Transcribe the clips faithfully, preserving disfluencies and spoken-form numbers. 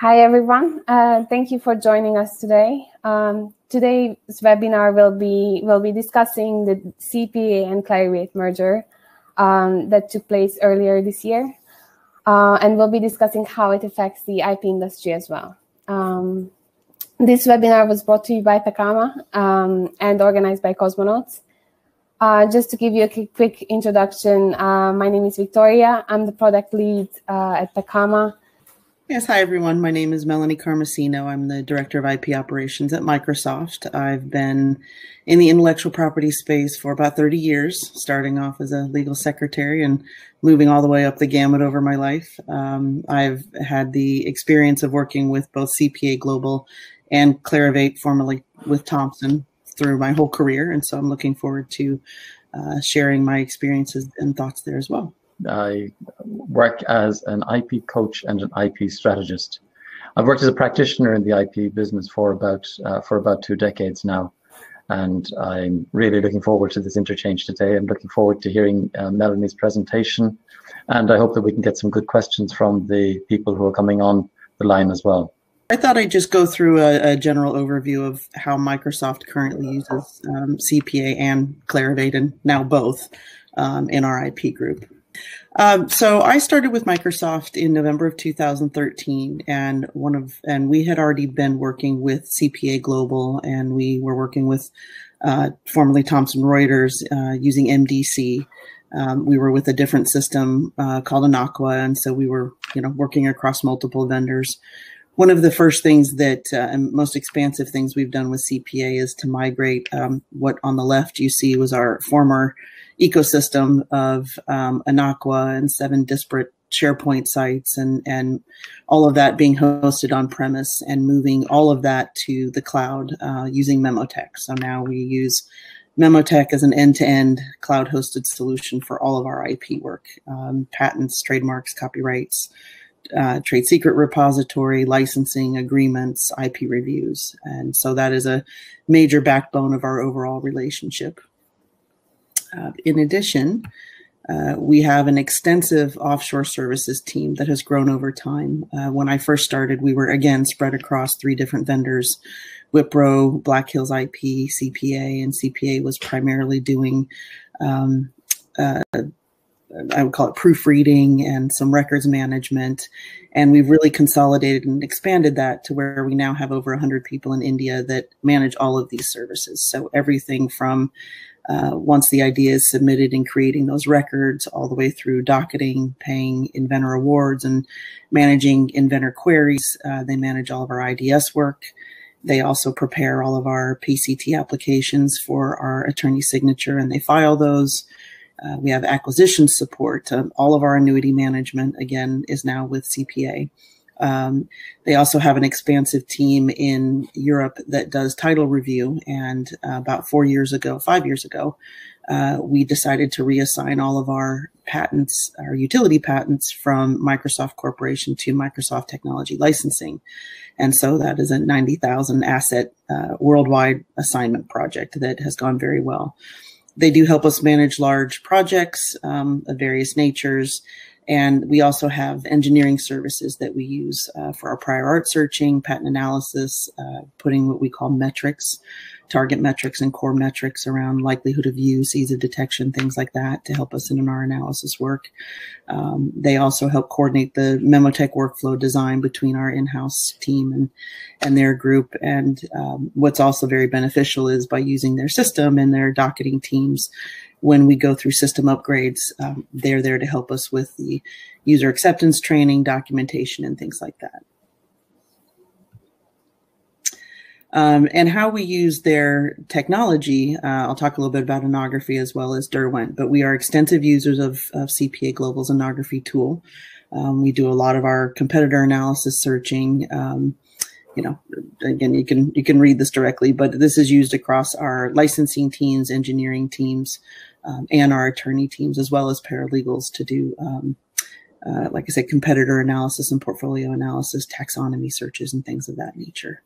Hi, everyone. Uh, thank you for joining us today. Um, today's webinar will be will be discussing the C P A and Clarivate merger um, that took place earlier this year, uh, and we'll be discussing how it affects the I P industry as well. Um, this webinar was brought to you by Pekama um, and organized by Cosmonauts. Uh, just to give you a quick introduction, uh, my name is Victoria. I'm the product lead uh, at Pekama. Yes, hi everyone. My name is Melanie Carmosino. I'm the Director of I P Operations at Microsoft. I've been in the intellectual property space for about thirty years, starting off as a legal secretary and moving all the way up the gamut over my life. Um, I've had the experience of working with both C P A Global and Clarivate, formerly with Thomson, through my whole career. And so I'm looking forward to uh, sharing my experiences and thoughts there as well. I work as an I P coach and an I P strategist. I've worked as a practitioner in the I P business for about uh, for about two decades now, and I'm really looking forward to this interchange today. I'm looking forward to hearing uh, Melanie's presentation, and I hope that we can get some good questions from the people who are coming on the line as well. I thought I'd just go through a, a general overview of how Microsoft currently uses um, C P A and Clarivate, and now both, um, in our I P group. Um, so I started with Microsoft in November of two thousand thirteen, and one of and we had already been working with C P A Global, and we were working with uh, formerly Thomson Reuters uh, using M D C. Um, we were with a different system uh, called Anaqua, and so we were, you know, working across multiple vendors. One of the first things that uh, and most expansive things we've done with C P A is to migrate um, what on the left you see was our former ecosystem of um, Anaqua and seven disparate SharePoint sites, and, and all of that being hosted on premise, and moving all of that to the cloud uh, using Memotech. So now we use Memotech as an end-to-end cloud-hosted solution for all of our I P work, um, patents, trademarks, copyrights, uh, trade secret repository, licensing agreements, I P reviews. And so that is a major backbone of our overall relationship. Uh, in addition, uh, we have an extensive offshore services team that has grown over time. Uh, when I first started, we were again spread across three different vendors: Wipro, Black Hills I P, C P A, and C P A was primarily doing, um, uh, I would call it proofreading and some records management. And we've really consolidated and expanded that to where we now have over one hundred people in India that manage all of these services. So everything from Uh, once the idea is submitted and creating those records, all the way through docketing, paying inventor awards, and managing inventor queries. Uh, they manage all of our I D S work. They also prepare all of our P C T applications for our attorney signature, and they file those. Uh, we have acquisition support. Um, all of our annuity management, again, is now with C P A. Um, they also have an expansive team in Europe that does title review. And uh, about four years ago, five years ago, uh, we decided to reassign all of our patents, our utility patents, from Microsoft Corporation to Microsoft Technology Licensing. And so that is a ninety thousand asset uh, worldwide assignment project that has gone very well. They do help us manage large projects um, of various natures. And we also have engineering services that we use uh, for our prior art searching, patent analysis, uh, putting what we call metrics, target metrics and core metrics around likelihood of use, ease of detection, things like that, to help us in our analysis work. Um, they also help coordinate the Memotech workflow design between our in-house team and, and their group. And um, what's also very beneficial is by using their system and their docketing teams, when we go through system upgrades, um, they're there to help us with the user acceptance training, documentation, and things like that. Um, and how we use their technology, uh, I'll talk a little bit about Innography as well as Derwent, but we are extensive users of, of C P A Global's Innography tool. Um, we do a lot of our competitor analysis searching. Um, You know, again, you can you can read this directly, but this is used across our licensing teams, engineering teams, um, and our attorney teams, as well as paralegals, to do, um, uh, like I said, competitor analysis and portfolio analysis, taxonomy searches, and things of that nature.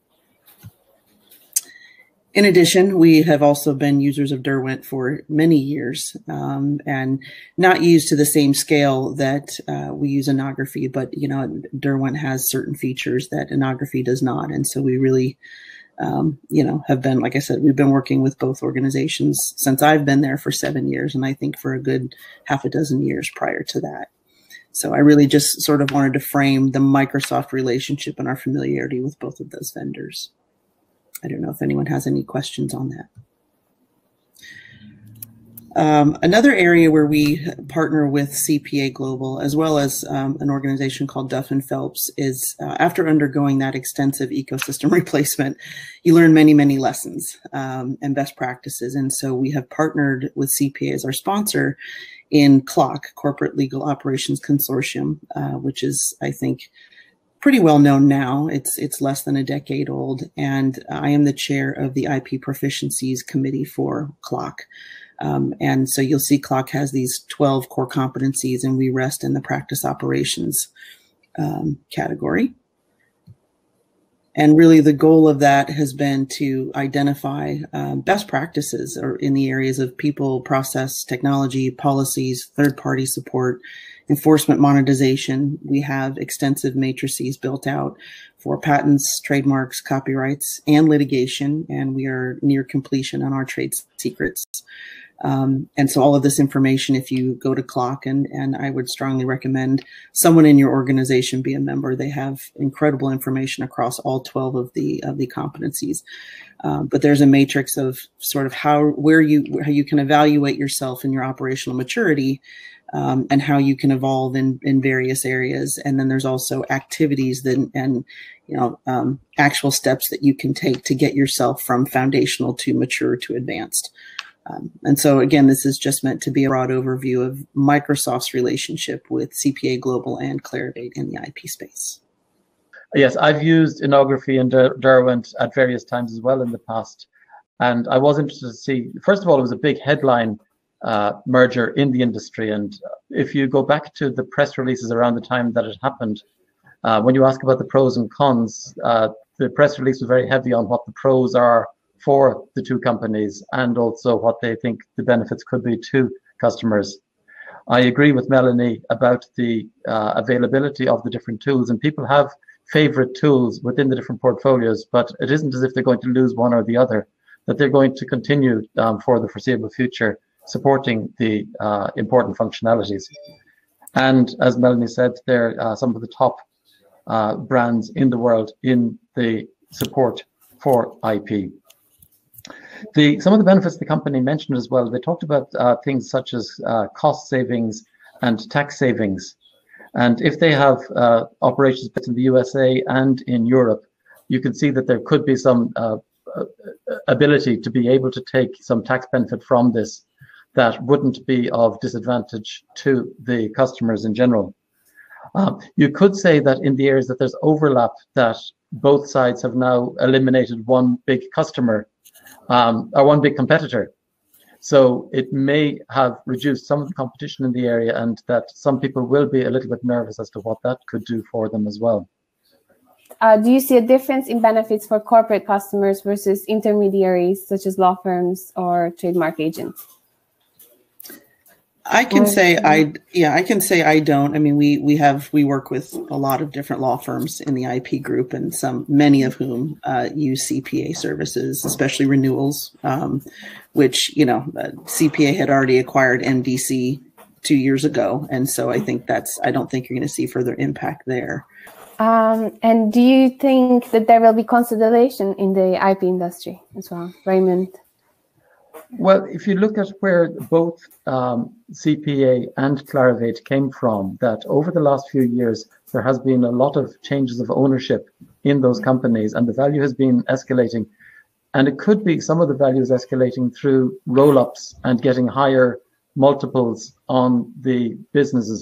In addition, we have also been users of Derwent for many years, um, and not used to the same scale that uh, we use Innography, but you know, Derwent has certain features that Innography does not, and so we really, um, you know, have been, like I said, we've been working with both organizations since I've been there for seven years, and I think for a good half a dozen years prior to that. So I really just sort of wanted to frame the Microsoft relationship and our familiarity with both of those vendors. I don't know if anyone has any questions on that. Um, another area where we partner with C P A Global, as well as um, an organization called Duff and Phelps, is uh, after undergoing that extensive ecosystem replacement, you learn many, many lessons um, and best practices. And so we have partnered with C P A as our sponsor in C L O C, Corporate Legal Operations Consortium, uh, which is, I think, pretty well known now. It's it's less than a decade old, and I am the chair of the I P Proficiencies Committee for C L O C. Um, and so you'll see C L O C has these twelve core competencies, and we rest in the practice operations um, category. And really the goal of that has been to identify um, best practices or in the areas of people, process, technology, policies, third-party support, enforcement, monetization. We have extensive matrices built out for patents, trademarks, copyrights, and litigation, and we are near completion on our trade secrets. Um, and so all of this information, if you go to C L O C, and, and I would strongly recommend someone in your organization be a member. They have incredible information across all twelve of the of the competencies. Um, but there's a matrix of sort of how where you how you can evaluate yourself in your operational maturity, um, and how you can evolve in in various areas. And then there's also activities that and you know um, actual steps that you can take to get yourself from foundational to mature to advanced. Um, and so, again, this is just meant to be a broad overview of Microsoft's relationship with C P A Global and Clarivate in the I P space. Yes, I've used Innography and Der Derwent at various times as well in the past. And I was interested to see, first of all, it was a big headline uh, merger in the industry. And if you go back to the press releases around the time that it happened, uh, when you ask about the pros and cons, uh, the press release was very heavy on what the pros are for the two companies and also what they think the benefits could be to customers. I agree with Melanie about the uh, availability of the different tools, and people have favorite tools within the different portfolios, but it isn't as if they're going to lose one or the other, that they're going to continue um, for the foreseeable future supporting the uh, important functionalities. And as Melanie said, they're uh, some of the top uh, brands in the world in the support for I P. The, some of the benefits the company mentioned as well, they talked about uh, things such as uh, cost savings and tax savings. And if they have uh, operations in the U S A and in Europe, you can see that there could be some uh, ability to be able to take some tax benefit from this that wouldn't be of disadvantage to the customers in general. Uh, you could say that in the areas that there's overlap, that both sides have now eliminated one big customer Um, or one big competitor. So it may have reduced some of the competition in the area, and that some people will be a little bit nervous as to what that could do for them as well. Uh, do you see a difference in benefits for corporate customers versus intermediaries such as law firms or trademark agents? I can say I yeah I can say I don't. I mean we we have we work with a lot of different law firms in the I P group, and some many of whom uh, use C P A services, especially renewals, um, which you know uh, C P A had already acquired M D C two years ago, and so I think that's I don't think you're going to see further impact there. Um, and do you think that there will be consolidation in the I P industry as well, Raymond? Well, if you look at where both um, C P A and Clarivate came from, that over the last few years, there has been a lot of changes of ownership in those companies, and the value has been escalating. And it could be some of the value is escalating through roll-ups and getting higher multiples on the businesses.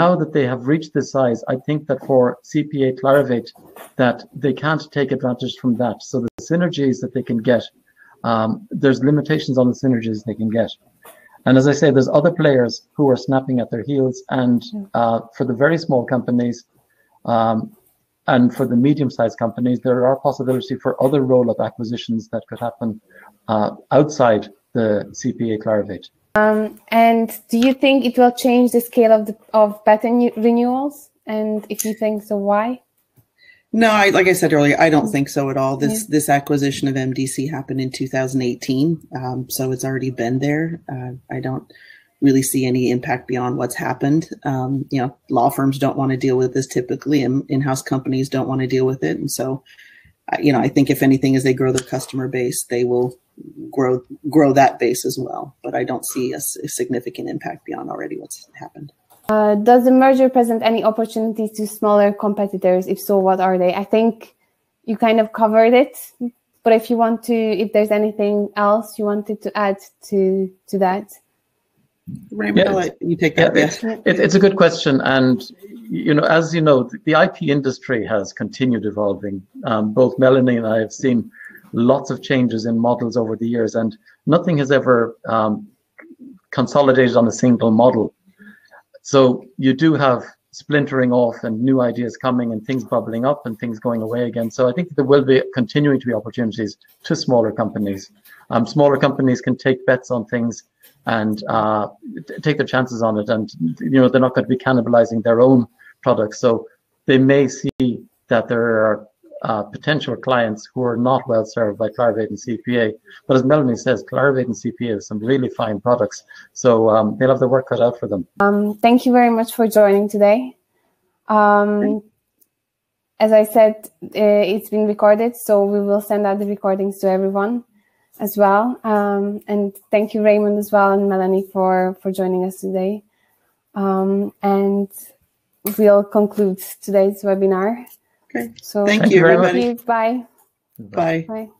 Now that they have reached this size, I think that for C P A Clarivate, that they can't take advantage from that. So the synergies that they can get, Um, there's limitations on the synergies they can get. And as I say, there's other players who are snapping at their heels, and uh, for the very small companies, um, And for the medium-sized companies, there are possibility for other roll-up acquisitions that could happen uh, outside the C P A Clarivate. Um, and do you think it will change the scale of the, of patent renewals? And if you think so, why? No, I, like I said earlier, I don't think so at all. This yeah. this acquisition of M D C happened in two thousand eighteen, um, so it's already been there. Uh, I don't really see any impact beyond what's happened. Um, you know, law firms don't want to deal with this typically, and in-house companies don't want to deal with it. And so, you know, I think if anything, as they grow their customer base, they will grow grow that base as well. But I don't see a, a significant impact beyond already what's happened. Uh, does the merger present any opportunities to smaller competitors? If so, what are they? I think you kind of covered it, but if you want to, if there's anything else you wanted to add to to that, Raymond, yeah, you take that. Yeah, yeah. It, it's a good question, and you know, as you know, the I P industry has continued evolving. Um, both Melanie and I have seen lots of changes in models over the years, and nothing has ever um, consolidated on a single model. So you do have splintering off and new ideas coming and things bubbling up and things going away again. So I think there will be continuing to be opportunities to smaller companies. Um, smaller companies can take bets on things and uh, take their chances on it. And, you know, they're not going to be cannibalizing their own products. So they may see that there are uh, potential clients who are not well served by Clarivate and C P A. But as Melanie says, Clarivate and C P A have some really fine products. So um, they'll have the work cut out for them. Um, thank you very much for joining today. Um, as I said, uh, it's been recorded, so we will send out the recordings to everyone as well. Um, and thank you, Raymond, as well, and Melanie for, for joining us today. Um, and we'll conclude today's webinar. Okay. So thank you, everybody. Bye. Bye. Bye. Bye.